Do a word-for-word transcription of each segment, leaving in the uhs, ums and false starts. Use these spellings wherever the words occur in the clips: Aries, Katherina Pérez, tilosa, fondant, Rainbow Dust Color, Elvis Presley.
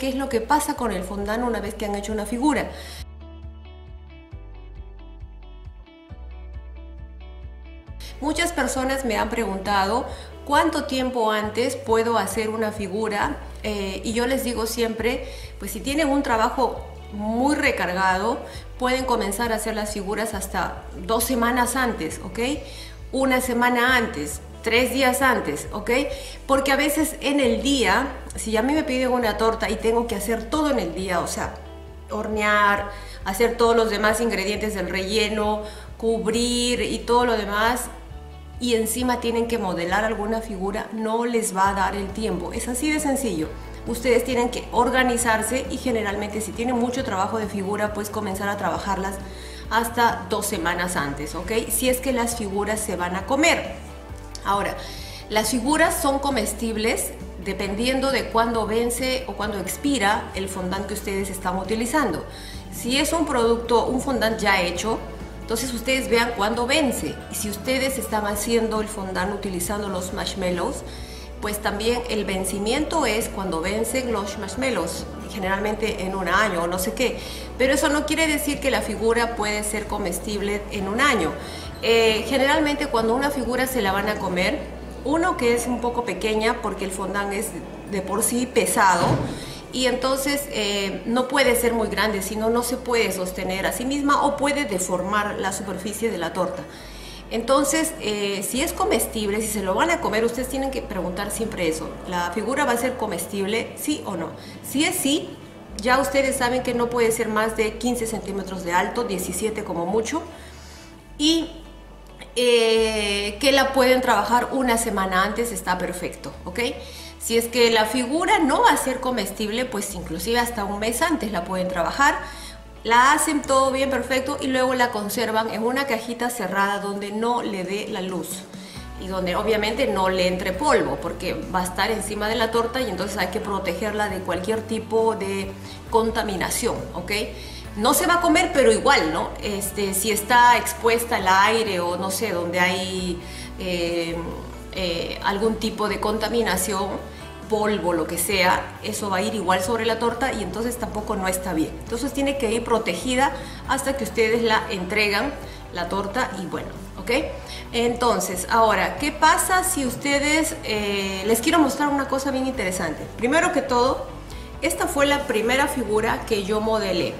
qué es lo que pasa con el fondant una vez que han hecho una figura. Muchas personas me han preguntado cuánto tiempo antes puedo hacer una figura eh, y yo les digo siempre, pues si tienen un trabajo muy recargado, pueden comenzar a hacer las figuras hasta dos semanas antes, ¿ok? Una semana antes, tres días antes, ¿ok? Porque a veces en el día, si a mí me piden una torta y tengo que hacer todo en el día, o sea, hornear, hacer todos los demás ingredientes del relleno, cubrir y todo lo demás, y encima tienen que modelar alguna figura, no les va a dar el tiempo. Es así de sencillo. Ustedes tienen que organizarse y generalmente si tienen mucho trabajo de figura, pues comenzar a trabajarlas hasta dos semanas antes, ¿ok? Si es que las figuras se van a comer. Ahora, las figuras son comestibles dependiendo de cuándo vence o cuándo expira el fondant que ustedes están utilizando. Si es un producto, un fondant ya hecho, entonces ustedes vean cuándo vence. Y si ustedes están haciendo el fondant utilizando los marshmallows, pues también el vencimiento es cuando vencen los marshmallows, generalmente en un año o no sé qué. Pero eso no quiere decir que la figura puede ser comestible en un año. Eh, generalmente cuando una figura se la van a comer, uno que es un poco pequeña porque el fondant es de por sí pesado, y entonces eh, no puede ser muy grande, sino no se puede sostener a sí misma o puede deformar la superficie de la torta. Entonces, eh, si es comestible, si se lo van a comer, ustedes tienen que preguntar siempre eso. ¿La figura va a ser comestible, sí o no? Si es sí, ya ustedes saben que no puede ser más de quince centímetros de alto, diecisiete como mucho, y eh, que la pueden trabajar una semana antes, está perfecto, ¿ok? Si es que la figura no va a ser comestible, pues inclusive hasta un mes antes la pueden trabajar. La hacen todo bien perfecto y luego la conservan en una cajita cerrada donde no le dé la luz y donde obviamente no le entre polvo, porque va a estar encima de la torta y entonces hay que protegerla de cualquier tipo de contaminación, ¿ok? No se va a comer, pero igual, ¿no? Este, si está expuesta al aire o no sé, donde hay eh, eh, algún tipo de contaminación, polvo, lo que sea, eso va a ir igual sobre la torta y entonces tampoco no está bien. Entonces tiene que ir protegida hasta que ustedes la entregan, la torta, y bueno, ¿ok? Entonces, ahora, ¿qué pasa si ustedes... Eh, les quiero mostrar una cosa bien interesante. Primero que todo, esta fue la primera figura que yo modelé.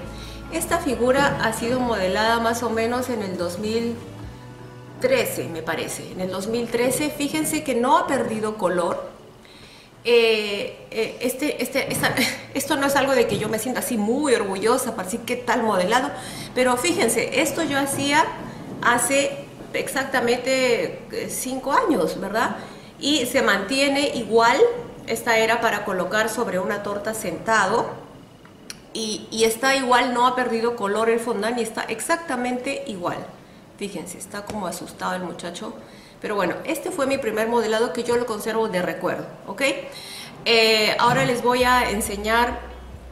Esta figura ha sido modelada más o menos en el dos mil trece, me parece. En el dos mil trece, fíjense que no ha perdido color. Eh, eh, este, este, esta, esto no es algo de que yo me sienta así muy orgullosa para decir qué tal modelado, pero fíjense, esto yo hacía hace exactamente cinco años, ¿verdad? Y se mantiene igual. Esta era para colocar sobre una torta sentado y, y está igual, no ha perdido color el fondant y está exactamente igual. Fíjense, está como asustado el muchacho. Pero bueno, este fue mi primer modelado que yo lo conservo de recuerdo, ¿ok? Eh, ahora les voy a enseñar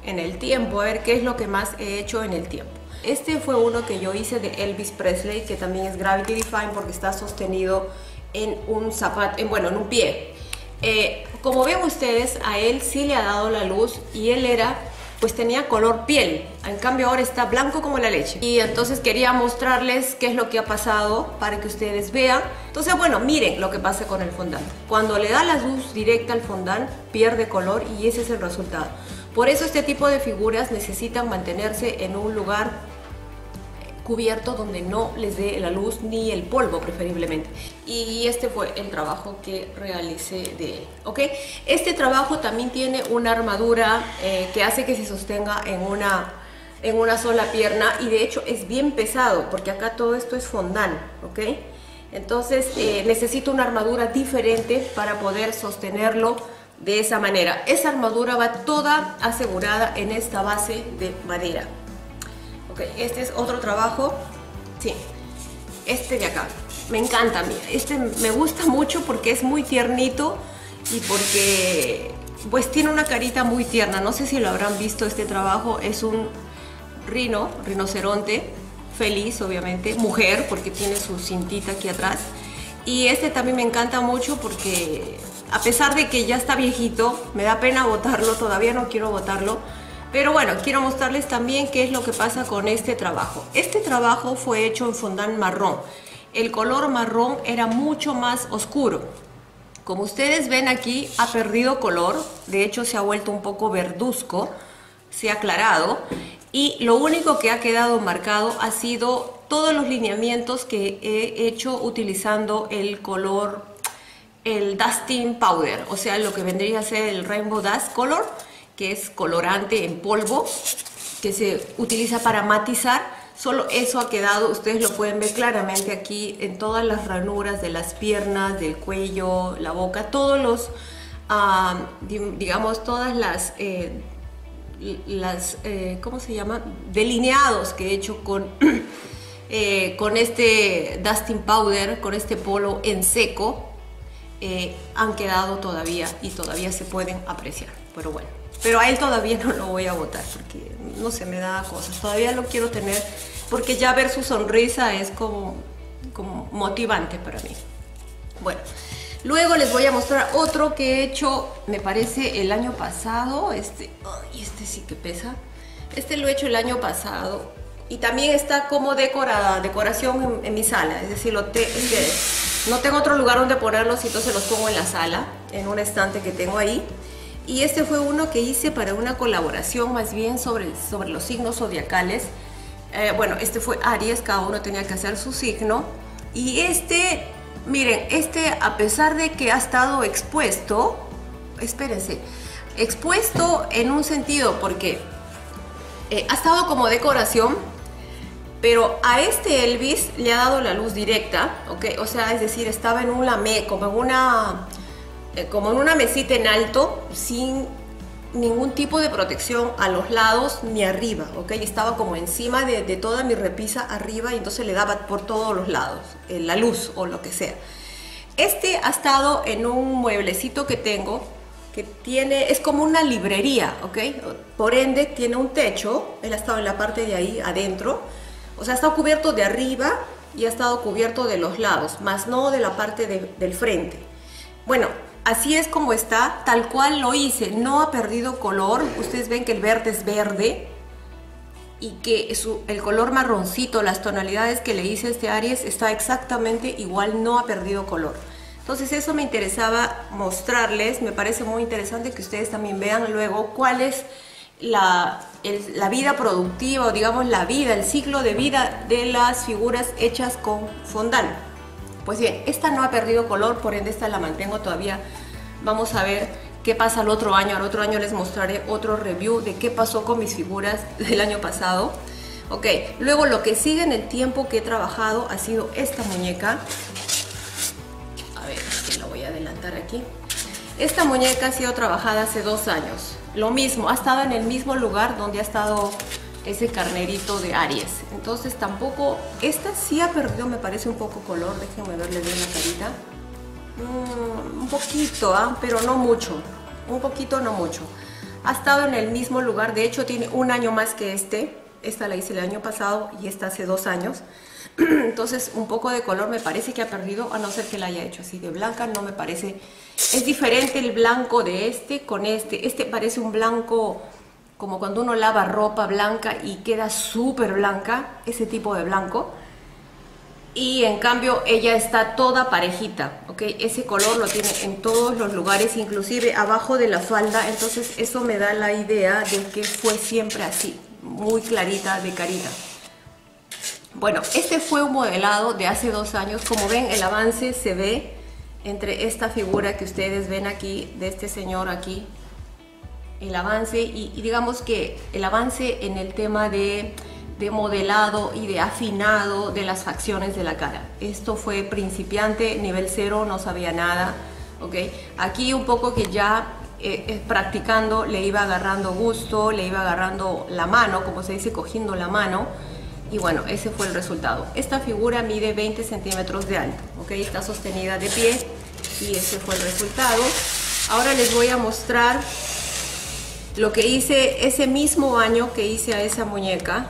en el tiempo, a ver qué es lo que más he hecho en el tiempo. Este fue uno que yo hice de Elvis Presley, que también es Gravity Define porque está sostenido en un zapato, en, bueno, en un pie. Eh, como ven ustedes, a él sí le ha dado la luz y él era... pues tenía color piel, en cambio ahora está blanco como la leche. Y entonces quería mostrarles qué es lo que ha pasado para que ustedes vean. Entonces, bueno, miren lo que pasa con el fondant. Cuando le da la luz directa al fondant, pierde color y ese es el resultado. Por eso este tipo de figuras necesitan mantenerse en un lugar cubierto donde no les dé la luz ni el polvo preferiblemente, y este fue el trabajo que realicé de él, ¿ok? Este trabajo también tiene una armadura eh, que hace que se sostenga en una, en una sola pierna, y de hecho es bien pesado porque acá todo esto es fondant, ¿ok? Entonces eh, necesito una armadura diferente para poder sostenerlo de esa manera. Esa armadura va toda asegurada en esta base de madera. Este es otro trabajo, sí, este de acá, me encanta a mí, este me gusta mucho porque es muy tiernito y porque pues tiene una carita muy tierna. No sé si lo habrán visto, este trabajo es un rino, rinoceronte, feliz obviamente, mujer porque tiene su cintita aquí atrás, y este también me encanta mucho porque a pesar de que ya está viejito, me da pena botarlo, todavía no quiero botarlo. Pero bueno, quiero mostrarles también qué es lo que pasa con este trabajo. Este trabajo fue hecho en fondant marrón. El color marrón era mucho más oscuro. Como ustedes ven aquí, ha perdido color. De hecho, se ha vuelto un poco verduzco. Se ha aclarado. Y lo único que ha quedado marcado ha sido todos los lineamientos que he hecho utilizando el color, el dusting powder. O sea, lo que vendría a ser el Rainbow Dust Color, que es colorante en polvo, que se utiliza para matizar. Solo eso ha quedado, ustedes lo pueden ver claramente aquí en todas las ranuras de las piernas, del cuello, la boca, todos los, uh, digamos, todas las, eh, las eh, ¿cómo se llama? Delineados que he hecho con, eh, con este dusting powder, con este polvo en seco. Eh, han quedado todavía y todavía se pueden apreciar, pero bueno, pero a él todavía no lo voy a botar porque no se me da cosas, todavía lo quiero tener porque ya ver su sonrisa es como, como motivante para mí. Bueno, luego les voy a mostrar otro que he hecho, me parece el año pasado, este, oh, este sí que pesa, este lo he hecho el año pasado y también está como decorada, decoración en, en mi sala, es decir, lo te, es de, no tengo otro lugar donde ponerlos, entonces los pongo en la sala, en un estante que tengo ahí. Y este fue uno que hice para una colaboración más bien sobre, sobre los signos zodiacales. Eh, bueno, este fue Aries, cada uno tenía que hacer su signo. Y este, miren, este a pesar de que ha estado expuesto, espérense, expuesto en un sentido porque eh, ha estado como decoración, pero a este Elvis le ha dado la luz directa, ¿okay? O sea, es decir, estaba en un lamé, como en una, eh, como en una mesita en alto, sin ningún tipo de protección a los lados ni arriba, ¿okay? Estaba como encima de, de toda mi repisa arriba y entonces le daba por todos los lados eh, la luz o lo que sea. Este ha estado en un mueblecito que tengo, que tiene, es como una librería, ¿okay? Por ende tiene un techo, él ha estado en la parte de ahí adentro. O sea, ha estado cubierto de arriba y ha estado cubierto de los lados, más no de la parte de, del frente. Bueno, así es como está, tal cual lo hice. No ha perdido color. Ustedes ven que el verde es verde y que su, el color marroncito, las tonalidades que le hice a este Aries, está exactamente igual, no ha perdido color. Entonces eso me interesaba mostrarles. Me parece muy interesante que ustedes también vean luego cuál es La, el, la vida productiva, o digamos la vida, el ciclo de vida de las figuras hechas con fondant. Pues bien, esta no ha perdido color, por ende esta la mantengo todavía. Vamos a ver qué pasa el otro año. Al otro año les mostraré otro review de qué pasó con mis figuras del año pasado. Ok, luego lo que sigue en el tiempo que he trabajado ha sido esta muñeca. A ver, la voy a adelantar aquí. Esta muñeca ha sido trabajada hace dos años. Lo mismo, ha estado en el mismo lugar donde ha estado ese carnerito de Aries. Entonces tampoco, esta sí ha perdido, me parece un poco color, déjenme verle bien la carita. Mm, un poquito, ¿eh? Pero no mucho, un poquito no mucho. Ha estado en el mismo lugar, de hecho tiene un año más que este. Esta la hice el año pasado y esta hace dos años. Entonces un poco de color me parece que ha perdido, a no ser que la haya hecho así de blanca, no me parece. Es diferente el blanco de este con este, este parece un blanco como cuando uno lava ropa blanca y queda súper blanca, ese tipo de blanco. Y en cambio ella está toda parejita, ¿ok? Ese color lo tiene en todos los lugares, inclusive abajo de la falda, entonces eso me da la idea de que fue siempre así, muy clarita de carita. Bueno, este fue un modelado de hace dos años. Como ven, el avance se ve entre esta figura que ustedes ven aquí, de este señor aquí, el avance y, y digamos que el avance en el tema de, de modelado y de afinado de las facciones de la cara. Esto fue principiante, nivel cero, no sabía nada, ¿ok? Aquí un poco que ya eh, eh, practicando le iba agarrando gusto, le iba agarrando la mano, como se dice, cogiendo la mano. Y bueno, ese fue el resultado. Esta figura mide veinte centímetros de alto, ¿ok? Está sostenida de pie y ese fue el resultado. Ahora les voy a mostrar lo que hice ese mismo año que hice a esa muñeca.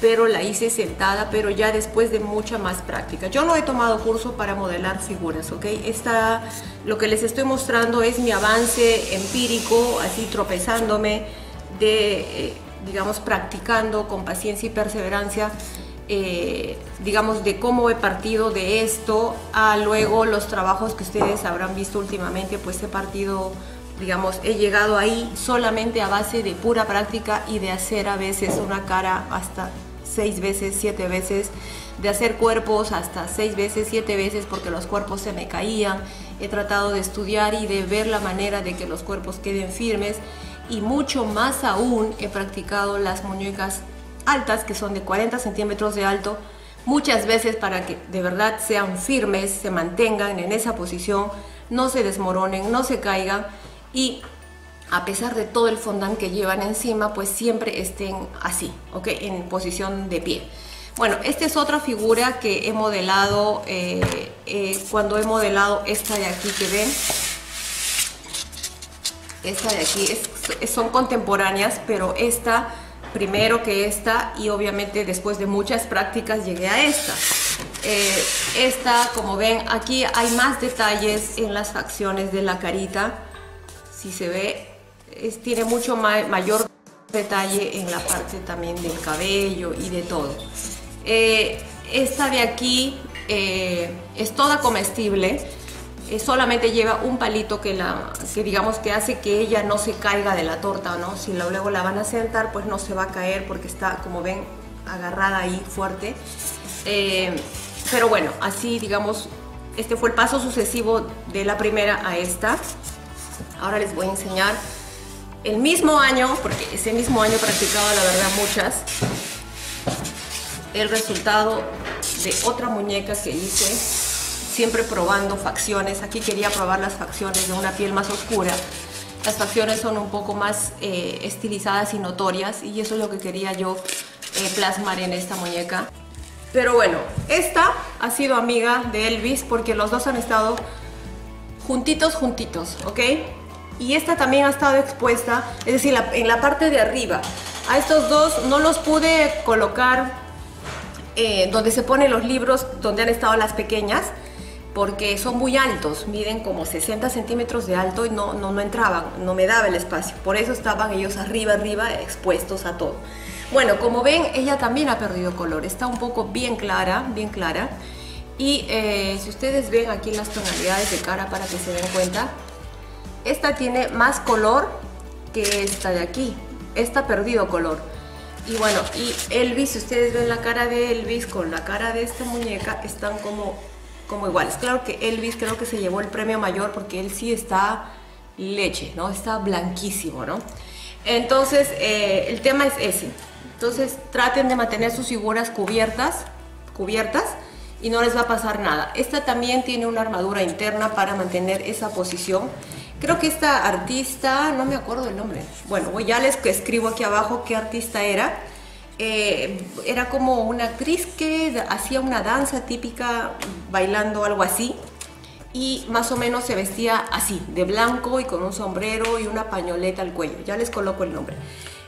pero la hice sentada, pero ya después de mucha más práctica. Yo no he tomado curso para modelar figuras, ¿ok? Esta, lo que les estoy mostrando es mi avance empírico, así tropezándome, de, eh, digamos, practicando con paciencia y perseverancia, Eh, digamos, de cómo he partido de esto a luego los trabajos que ustedes habrán visto últimamente. Pues he partido, digamos, he llegado ahí solamente a base de pura práctica y de hacer a veces una cara hasta seis veces, siete veces, de hacer cuerpos hasta seis veces, siete veces, porque los cuerpos se me caían. He tratado de estudiar y de ver la manera de que los cuerpos queden firmes, y mucho más aún he practicado las muñecas altas, que son de cuarenta centímetros de alto, muchas veces, para que de verdad sean firmes, se mantengan en esa posición, no se desmoronen, no se caigan, y a pesar de todo el fondant que llevan encima, pues siempre estén así, ¿ok? En posición de pie. Bueno, esta es otra figura que he modelado, eh, eh, cuando he modelado esta de aquí que ven. Esta de aquí es, son contemporáneas, pero esta primero que esta, y obviamente después de muchas prácticas llegué a esta. Eh, esta, como ven, aquí hay más detalles en las facciones de la carita. Si se ve, es, tiene mucho ma mayor detalle en la parte también del cabello y de todo. Eh, esta de aquí eh, es toda comestible. Eh, solamente lleva un palito que, la, que digamos que hace que ella no se caiga de la torta, ¿no? Si la, luego la van a sentar, pues no se va a caer porque está, como ven, agarrada ahí fuerte. Eh, pero bueno, así digamos, este fue el paso sucesivo de la primera a esta. Ahora les voy a enseñar el mismo año, porque ese mismo año he practicado, la verdad, muchas. El resultado de otra muñeca que hice, siempre probando facciones. Aquí quería probar las facciones de una piel más oscura. Las facciones son un poco más eh, estilizadas y notorias, y eso es lo que quería yo eh, plasmar en esta muñeca. Pero bueno, esta ha sido amiga de Elvis porque los dos han estado juntitos, juntitos, ¿ok? Y esta también ha estado expuesta, es decir, la, en la parte de arriba. A estos dos no los pude colocar eh, donde se ponen los libros, donde han estado las pequeñas, porque son muy altos, miden como sesenta centímetros de alto y no, no, no entraban, no me daba el espacio. Por eso estaban ellos arriba, arriba, expuestos a todo. Bueno, como ven, ella también ha perdido color, está un poco bien clara, bien clara. Y eh, si ustedes ven aquí las tonalidades de cara para que se den cuenta, esta tiene más color que esta de aquí, esta ha perdido color. Y bueno, y Elvis, si ustedes ven la cara de Elvis con la cara de esta muñeca, están como... como iguales. Claro que Elvis creo que se llevó el premio mayor porque él sí está leche, ¿no? Está blanquísimo, ¿no? Entonces, eh, el tema es ese. Entonces, traten de mantener sus figuras cubiertas, cubiertas, y no les va a pasar nada. Esta también tiene una armadura interna para mantener esa posición. Creo que esta artista, no me acuerdo el nombre. Bueno, ya les escribo aquí abajo qué artista era. Eh, era como una actriz que hacía una danza típica bailando algo así, y más o menos se vestía así, de blanco y con un sombrero y una pañoleta al cuello. Ya les coloco el nombre.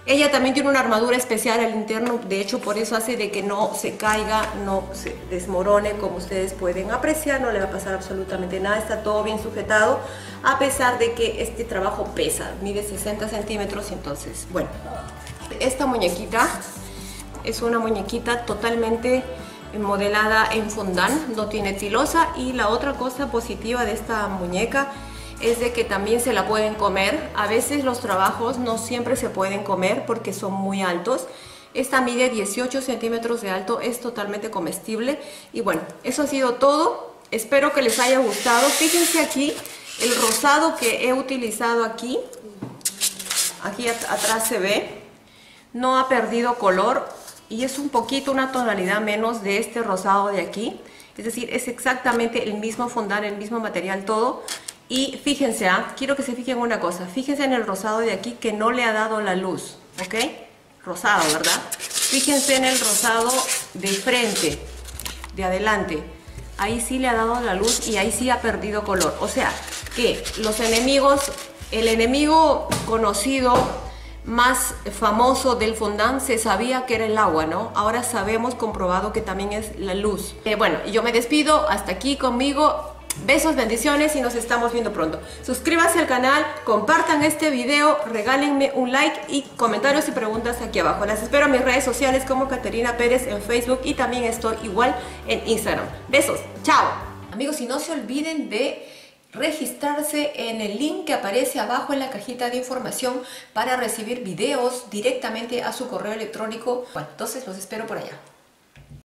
Ella también tiene una armadura especial al interno, de hecho por eso hace de que no se caiga, no se desmorone. Como ustedes pueden apreciar, no le va a pasar absolutamente nada, está todo bien sujetado, a pesar de que este trabajo pesa, mide sesenta centímetros. Entonces, bueno, esta muñequita es una muñequita totalmente modelada en fondant, no tiene tilosa. Y la otra cosa positiva de esta muñeca es de que también se la pueden comer. A veces los trabajos no siempre se pueden comer porque son muy altos. Esta mide dieciocho centímetros de alto, es totalmente comestible. Y bueno, eso ha sido todo. Espero que les haya gustado. Fíjense aquí el rosado que he utilizado aquí. Aquí at atrás se ve. No ha perdido color. Y es un poquito, una tonalidad menos de este rosado de aquí. Es decir, es exactamente el mismo fondant, el mismo material, todo. Y fíjense, ¿eh? Quiero que se fijen una cosa. Fíjense en el rosado de aquí que no le ha dado la luz, ¿ok? Rosado, ¿verdad? Fíjense en el rosado de frente, de adelante. Ahí sí le ha dado la luz y ahí sí ha perdido color. O sea, que los enemigos, el enemigo conocido... más famoso del fondant se sabía que era el agua, ¿no? Ahora sabemos, comprobado, que también es la luz. Eh, bueno, yo me despido, hasta aquí conmigo. Besos, bendiciones y nos estamos viendo pronto. Suscríbanse al canal, compartan este video, regálenme un like y comentarios y preguntas aquí abajo. Las espero en mis redes sociales como Katherina Pérez en Facebook y también estoy igual en Instagram. Besos, chao. Amigos, y no se olviden de registrarse en el link que aparece abajo en la cajita de información para recibir videos directamente a su correo electrónico. Bueno, entonces los espero por allá.